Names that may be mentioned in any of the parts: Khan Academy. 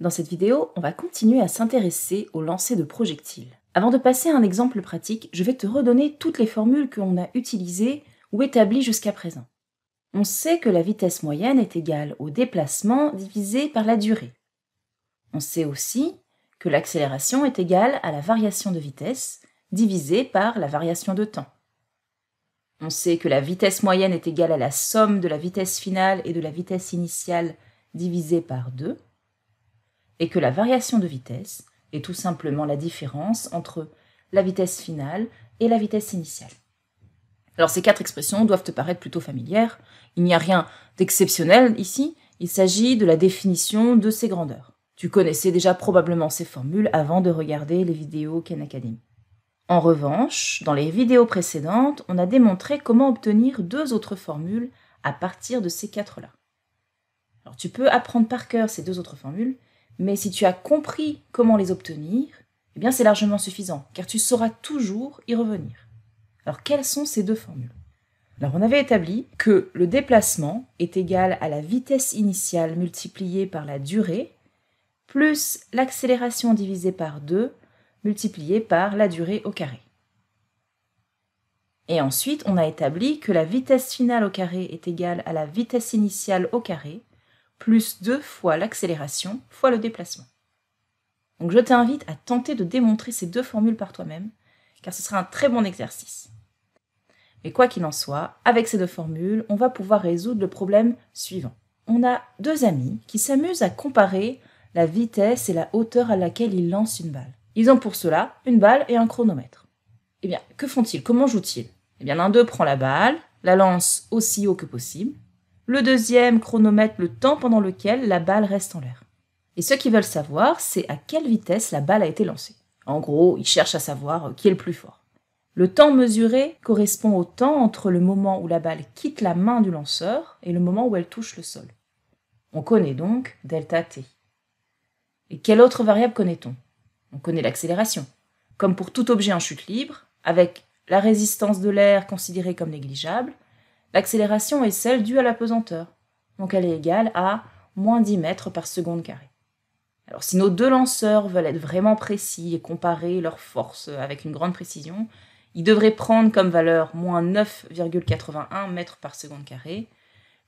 Dans cette vidéo, on va continuer à s'intéresser au lancer de projectiles. Avant de passer à un exemple pratique, je vais te redonner toutes les formules que l'on a utilisées ou établies jusqu'à présent. On sait que la vitesse moyenne est égale au déplacement divisé par la durée. On sait aussi que l'accélération est égale à la variation de vitesse divisée par la variation de temps. On sait que la vitesse moyenne est égale à la somme de la vitesse finale et de la vitesse initiale divisée par 2. Et que la variation de vitesse est tout simplement la différence entre la vitesse finale et la vitesse initiale. Alors ces quatre expressions doivent te paraître plutôt familières, il n'y a rien d'exceptionnel ici, il s'agit de la définition de ces grandeurs. Tu connaissais déjà probablement ces formules avant de regarder les vidéos Khan Academy. En revanche, dans les vidéos précédentes, on a démontré comment obtenir deux autres formules à partir de ces quatre-là. Alors tu peux apprendre par cœur ces deux autres formules, mais si tu as compris comment les obtenir, eh bien c'est largement suffisant, car tu sauras toujours y revenir. Alors quelles sont ces deux formules? Alors on avait établi que le déplacement est égal à la vitesse initiale multipliée par la durée, plus l'accélération divisée par 2, multipliée par la durée au carré. Et ensuite, on a établi que la vitesse finale au carré est égale à la vitesse initiale au carré, plus 2 fois l'accélération fois le déplacement. Donc je t'invite à tenter de démontrer ces deux formules par toi-même, car ce sera un très bon exercice. Mais quoi qu'il en soit, avec ces deux formules, on va pouvoir résoudre le problème suivant. On a deux amis qui s'amusent à comparer la vitesse et la hauteur à laquelle ils lancent une balle. Ils ont pour cela une balle et un chronomètre. Eh bien, que font-ils? Comment jouent-ils? Eh bien, l'un d'eux prend la balle, la lance aussi haut que possible. Le deuxième chronomètre le temps pendant lequel la balle reste en l'air. Et ceux qui veulent savoir, c'est à quelle vitesse la balle a été lancée. En gros, ils cherchent à savoir qui est le plus fort. Le temps mesuré correspond au temps entre le moment où la balle quitte la main du lanceur et le moment où elle touche le sol. On connaît donc delta t. Et quelle autre variable connaît-on? On connaît l'accélération. Comme pour tout objet en chute libre, avec la résistance de l'air considérée comme négligeable, l'accélération est celle due à la pesanteur, donc elle est égale à moins 10 mètres par seconde carré. Alors si nos deux lanceurs veulent être vraiment précis et comparer leurs forces avec une grande précision, ils devraient prendre comme valeur moins 9,81 mètres par seconde carré,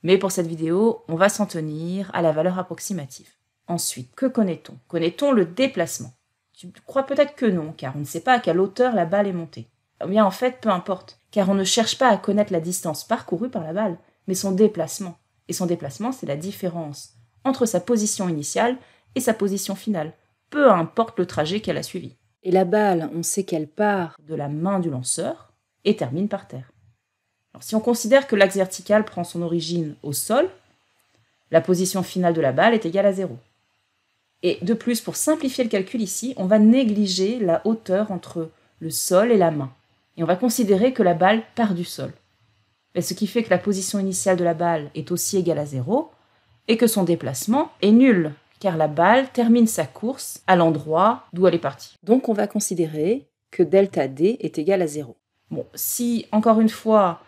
mais pour cette vidéo, on va s'en tenir à la valeur approximative. Ensuite, que connaît-on? Connaît-on le déplacement? Tu crois peut-être que non, car on ne sait pas à quelle hauteur la balle est montée. Eh bien en fait, peu importe, car on ne cherche pas à connaître la distance parcourue par la balle, mais son déplacement. Et son déplacement, c'est la différence entre sa position initiale et sa position finale, peu importe le trajet qu'elle a suivi. Et la balle, on sait qu'elle part de la main du lanceur et termine par terre. Alors si on considère que l'axe vertical prend son origine au sol, la position finale de la balle est égale à 0. Et de plus, pour simplifier le calcul ici, on va négliger la hauteur entre le sol et la main. Et on va considérer que la balle part du sol. Et ce qui fait que la position initiale de la balle est aussi égale à 0 et que son déplacement est nul, car la balle termine sa course à l'endroit d'où elle est partie. Donc on va considérer que delta D est égal à 0. Bon, si, encore une fois,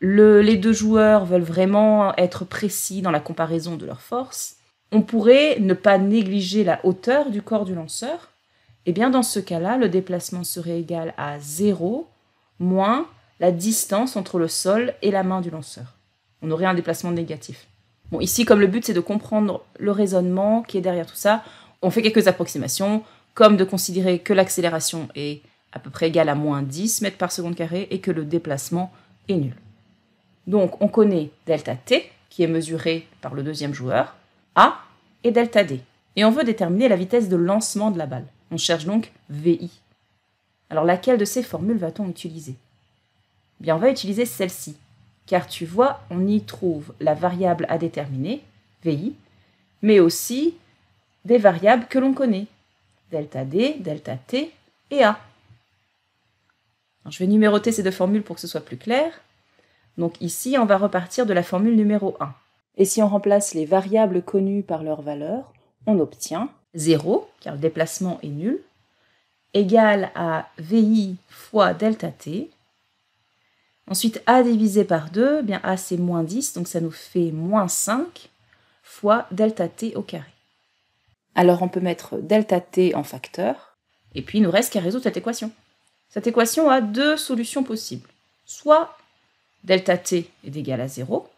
les deux joueurs veulent vraiment être précis dans la comparaison de leurs forces, on pourrait ne pas négliger la hauteur du corps du lanceur. Et bien dans ce cas-là, le déplacement serait égal à 0 moins la distance entre le sol et la main du lanceur. On aurait un déplacement négatif. Bon, ici, comme le but, c'est de comprendre le raisonnement qui est derrière tout ça, on fait quelques approximations, comme de considérer que l'accélération est à peu près égale à moins 10 mètres par seconde carré et que le déplacement est nul. Donc, on connaît delta t, qui est mesuré par le deuxième joueur, a, et delta d. Et on veut déterminer la vitesse de lancement de la balle. On cherche donc vi. Alors, laquelle de ces formules va-t-on utiliser? Eh bien, on va utiliser celle-ci, car tu vois, on y trouve la variable à déterminer, vi, mais aussi des variables que l'on connaît, delta d, delta t et a. Alors, je vais numéroter ces deux formules pour que ce soit plus clair. Donc ici, on va repartir de la formule numéro 1. Et si on remplace les variables connues par leurs valeurs, on obtient 0, car le déplacement est nul, égal à vi fois delta t. Ensuite, a divisé par 2, eh bien a c'est moins 10, donc ça nous fait moins 5 fois delta t au carré. Alors on peut mettre delta t en facteur, et puis il nous reste qu'à résoudre cette équation. Cette équation a deux solutions possibles. Soit delta t est égal à 0,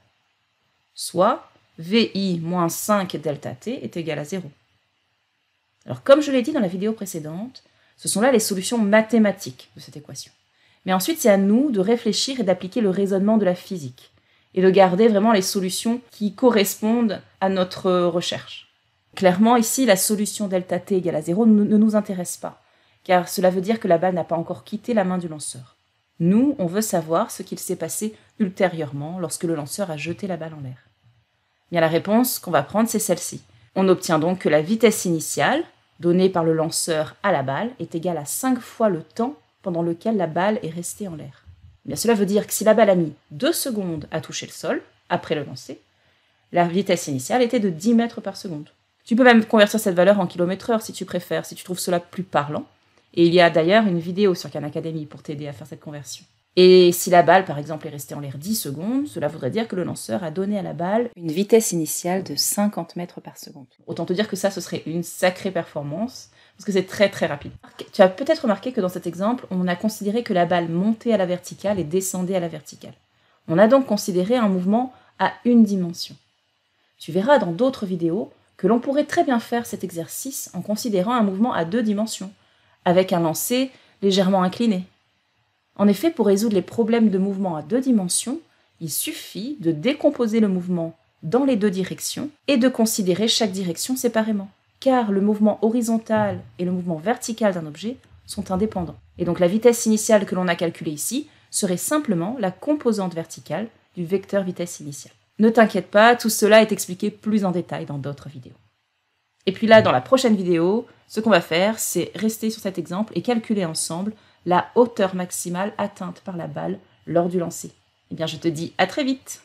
soit vi moins 5 delta t est égal à 0. Alors comme je l'ai dit dans la vidéo précédente, ce sont là les solutions mathématiques de cette équation. Mais ensuite, c'est à nous de réfléchir et d'appliquer le raisonnement de la physique et de garder vraiment les solutions qui correspondent à notre recherche. Clairement, ici, la solution delta t égale à 0 ne nous intéresse pas, car cela veut dire que la balle n'a pas encore quitté la main du lanceur. Nous, on veut savoir ce qu'il s'est passé ultérieurement lorsque le lanceur a jeté la balle en l'air. Bien, la réponse qu'on va prendre, c'est celle-ci. On obtient donc que la vitesse initiale, donnée par le lanceur à la balle, est égale à 5 fois le temps pendant lequel la balle est restée en l'air. Bien, cela veut dire que si la balle a mis 2 secondes à toucher le sol, après le lancer, la vitesse initiale était de 10 mètres par seconde. Tu peux même convertir cette valeur en km/h si tu préfères, si tu trouves cela plus parlant. Et il y a d'ailleurs une vidéo sur Khan Academy pour t'aider à faire cette conversion. Et si la balle, par exemple, est restée en l'air 10 secondes, cela voudrait dire que le lanceur a donné à la balle une vitesse initiale de 50 mètres par seconde. Autant te dire que ça, ce serait une sacrée performance, parce que c'est très très rapide. Tu as peut-être remarqué que dans cet exemple, on a considéré que la balle montait à la verticale et descendait à la verticale. On a donc considéré un mouvement à une dimension. Tu verras dans d'autres vidéos que l'on pourrait très bien faire cet exercice en considérant un mouvement à 2 dimensions, avec un lancer légèrement incliné. En effet, pour résoudre les problèmes de mouvement à 2 dimensions, il suffit de décomposer le mouvement dans les 2 directions et de considérer chaque direction séparément, car le mouvement horizontal et le mouvement vertical d'un objet sont indépendants. Et donc la vitesse initiale que l'on a calculée ici serait simplement la composante verticale du vecteur vitesse initiale. Ne t'inquiète pas, tout cela est expliqué plus en détail dans d'autres vidéos. Et puis là, dans la prochaine vidéo, ce qu'on va faire, c'est rester sur cet exemple et calculer ensemble la hauteur maximale atteinte par la balle lors du lancer. Eh bien, je te dis à très vite!